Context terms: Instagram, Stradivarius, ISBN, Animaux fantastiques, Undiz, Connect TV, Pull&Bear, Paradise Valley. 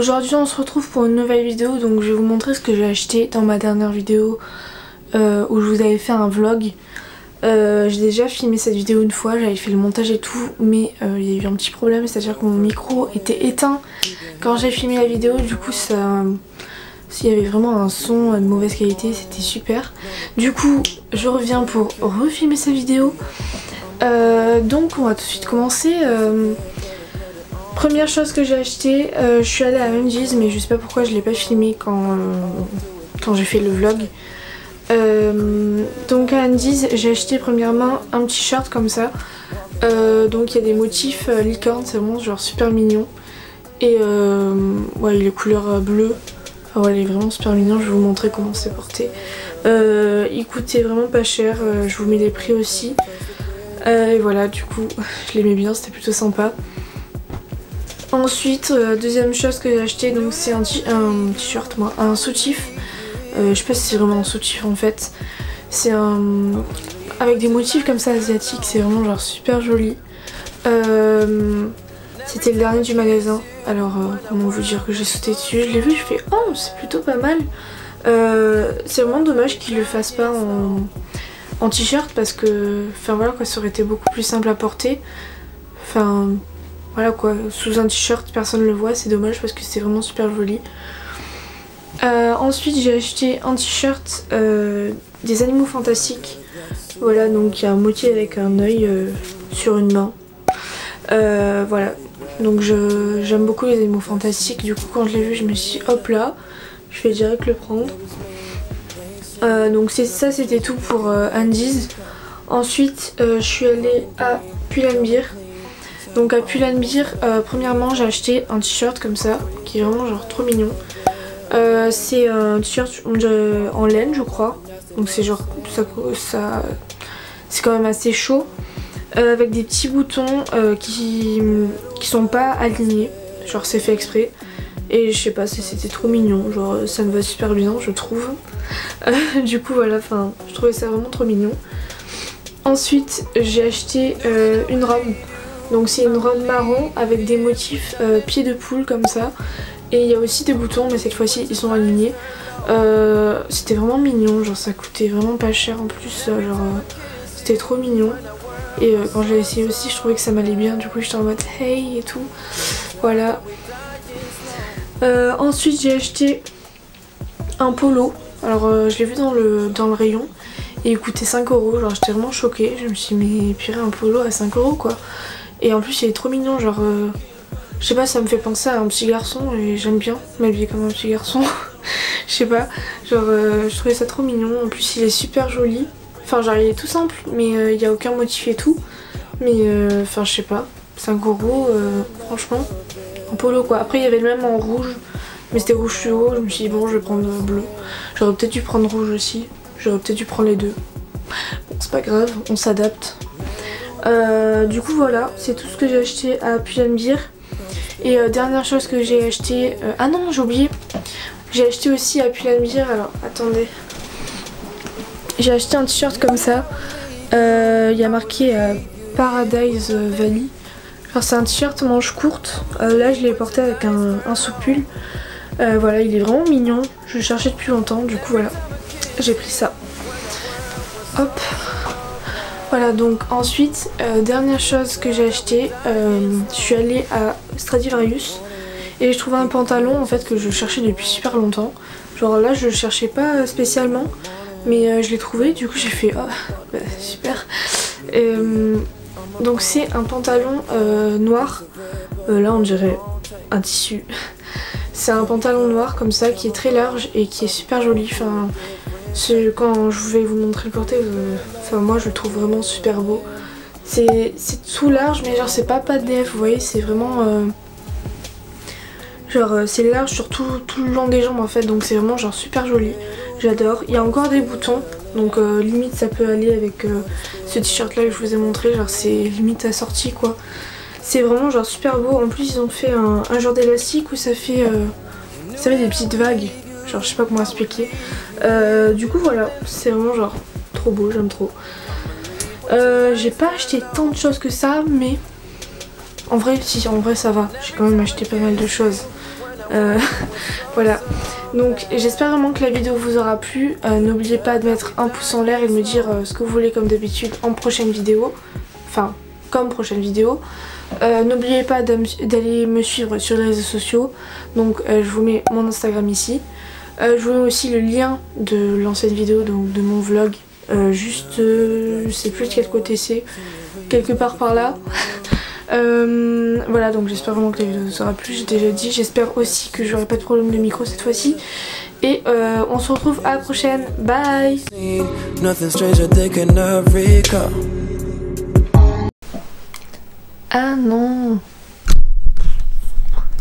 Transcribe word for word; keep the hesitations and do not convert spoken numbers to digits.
Aujourd'hui on se retrouve pour une nouvelle vidéo, donc je vais vous montrer ce que j'ai acheté. Dans ma dernière vidéo euh, où je vous avais fait un vlog, euh, j'ai déjà filmé cette vidéo une fois, j'avais fait le montage et tout, mais euh, il y a eu un petit problème, c'est à dire que mon micro était éteint quand j'ai filmé la vidéo, du coup ça... s'il y avait vraiment un son de mauvaise qualité, c'était super. Du coup je reviens pour refilmer cette vidéo. Euh, donc on va tout de suite commencer. Euh, première chose que j'ai acheté, euh, je suis allée à Undiz, mais je sais pas pourquoi je l'ai pas filmé quand, euh, quand j'ai fait le vlog. Euh, donc à Undiz j'ai acheté premièrement un petit short comme ça. Euh, donc il y a des motifs euh, licorne, c'est vraiment genre super mignon. Et euh, ouais, il est couleur bleue. Ah ouais, il est vraiment super mignon, je vais vous montrer comment c'est porté. Euh, il coûtait vraiment pas cher, euh, je vous mets les prix aussi. Euh, et voilà, du coup je l'aimais bien, c'était plutôt sympa. Ensuite, euh, deuxième chose que j'ai acheté, donc c'est un t-shirt, moi, un soutif. Euh, je sais pas si c'est vraiment un soutif en fait. C'est un... avec des motifs comme ça asiatiques, c'est vraiment genre super joli. Euh... C'était le dernier du magasin, alors euh, comment vous dire que j'ai sauté dessus, je l'ai vu, je fais oh c'est plutôt pas mal. Euh, c'est vraiment dommage qu'ils le fassent pas en, en t-shirt parce que, enfin voilà quoi, ça aurait été beaucoup plus simple à porter. Enfin voilà quoi, sous un t-shirt personne le voit, c'est dommage parce que c'est vraiment super joli. Euh, ensuite j'ai acheté un t-shirt euh, des Animaux fantastiques. Voilà, donc il y a un motif avec un œil euh, sur une main. Euh, voilà, donc j'aime beaucoup les animaux fantastiques, du coup quand je l'ai vu je me suis dit hop là, je vais direct le prendre. Euh, donc ça c'était tout pour euh, Undiz. Ensuite euh, je suis allée à Pull&Bear. Donc à Pull&Bear, euh, premièrement j'ai acheté un t-shirt comme ça, qui est vraiment genre trop mignon. Euh, c'est un t-shirt en laine je crois, donc c'est genre ça, ça c'est quand même assez chaud. Euh, avec des petits boutons euh, qui, qui sont pas alignés, genre c'est fait exprès, et je sais pas, c'était trop mignon, genre ça me va super bien je trouve. Euh, du coup voilà, enfin je trouvais ça vraiment trop mignon. Ensuite j'ai acheté euh, une robe, donc c'est une robe marron avec des motifs euh, pieds de poule comme ça, et il y a aussi des boutons mais cette fois-ci ils sont alignés. Euh, c'était vraiment mignon, genre ça coûtait vraiment pas cher en plus, euh, genre euh, c'était trop mignon. Et euh, quand je l'ai essayé aussi, je trouvais que ça m'allait bien, du coup j'étais en mode hey et tout. Voilà. Euh, ensuite j'ai acheté un polo. Alors euh, je l'ai vu dans le, dans le rayon et il coûtait cinq euros. Genre j'étais vraiment choquée. Je me suis dit mais purée, un polo à cinq euros quoi. Et en plus il est trop mignon. Genre euh, je sais pas, ça me fait penser à un petit garçon et j'aime bien m'habiller comme un petit garçon. Je sais pas. Genre euh, je trouvais ça trop mignon. En plus il est super joli. Enfin genre il est tout simple mais il euh, n'y a aucun motif et tout. Mais euh, enfin je sais pas, cinq euros euh, franchement, en polo quoi. Après il y avait le même en rouge mais c'était rouge fluo, je me suis dit bon je vais prendre bleu. J'aurais peut-être dû prendre rouge aussi, j'aurais peut-être dû prendre les deux. Bon c'est pas grave, on s'adapte. Euh, du coup voilà, c'est tout ce que j'ai acheté à Pull&Bear. Et euh, dernière chose que j'ai acheté, euh, ah non j'ai oublié, j'ai acheté aussi à Pull&Bear, alors attendez. J'ai acheté un t-shirt comme ça, euh, il y a marqué euh, Paradise Valley. C'est un t-shirt manche courte, euh, là je l'ai porté avec un, un sous-pull. Euh, voilà, il est vraiment mignon, je le cherchais depuis longtemps, du coup voilà, j'ai pris ça. Hop, voilà donc ensuite, euh, dernière chose que j'ai acheté, euh, je suis allée à Stradivarius et j'ai trouvé un pantalon en fait que je cherchais depuis super longtemps. Genre là je le cherchais pas spécialement. Mais euh, je l'ai trouvé, du coup j'ai fait oh, bah, super. Euh, donc c'est un pantalon euh, noir, euh, là on dirait un tissu. C'est un pantalon noir comme ça qui est très large et qui est super joli. Enfin, quand je vais vous montrer le porté, euh, enfin moi je le trouve vraiment super beau. C'est tout large mais genre c'est pas pas de D F, vous voyez, c'est vraiment euh, genre c'est large sur tout, tout le long des jambes en fait, donc c'est vraiment genre super joli. J'adore, il y a encore des boutons, donc euh, limite ça peut aller avec euh, ce t-shirt là que je vous ai montré, genre c'est limite assorti quoi. C'est vraiment genre super beau, en plus ils ont fait un, un genre d'élastique où ça fait, euh, ça fait des petites vagues, genre je sais pas comment expliquer. Euh, du coup voilà, c'est vraiment genre trop beau, j'aime trop. Euh, j'ai pas acheté tant de choses que ça, mais en vrai si, en vrai ça va, j'ai quand même acheté pas mal de choses. Euh, voilà. Donc j'espère vraiment que la vidéo vous aura plu. Euh, N'oubliez pas de mettre un pouce en l'air et de me dire euh, ce que vous voulez comme d'habitude en prochaine vidéo. Enfin, comme prochaine vidéo. Euh, N'oubliez pas d'aller me suivre sur les réseaux sociaux. Donc euh, je vous mets mon Instagram ici. Euh, je vous mets aussi le lien de l'ancienne vidéo, donc de mon vlog. Euh, juste, euh, je sais plus de quel côté c'est. Quelque part par là. Euh, voilà, donc j'espère vraiment que la vidéo vous aura plu, j'ai déjà dit. J'espère aussi que j'aurai pas de problème de micro cette fois-ci. Et euh, on se retrouve à la prochaine. Bye. Ah non.